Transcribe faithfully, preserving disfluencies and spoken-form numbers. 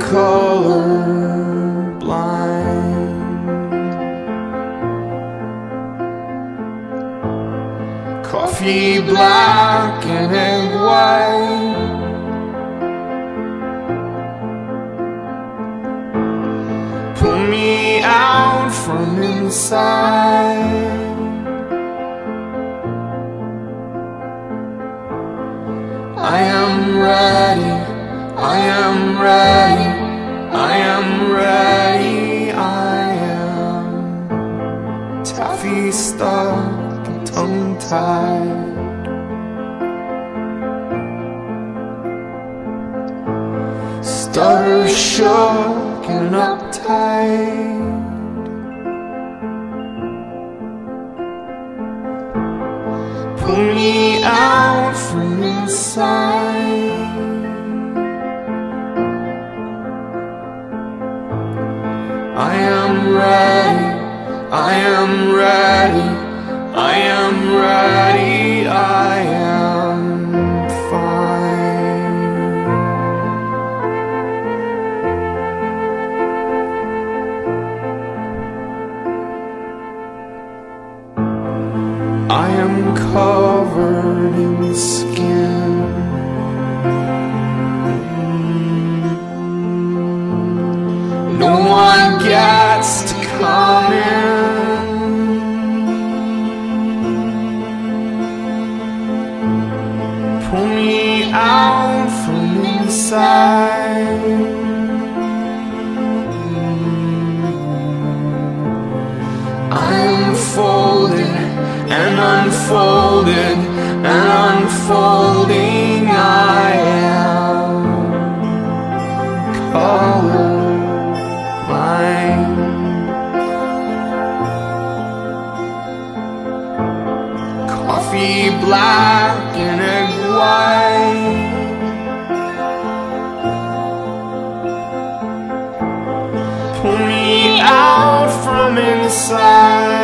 color blind. Coffee black and egg white. Pull me out from inside. I am ready, I am ready, I am ready, I am taffy stuck and tongue-tied, stutter shook and uptight. Pull me out from inside. I am ready, I am ready, I am ready, I am fine. I am covered in skin. No one gets to come in. Pull me out from inside. I am folded and unfolded and unfolding. I am color. Coffee black and egg white. Pull me out from inside.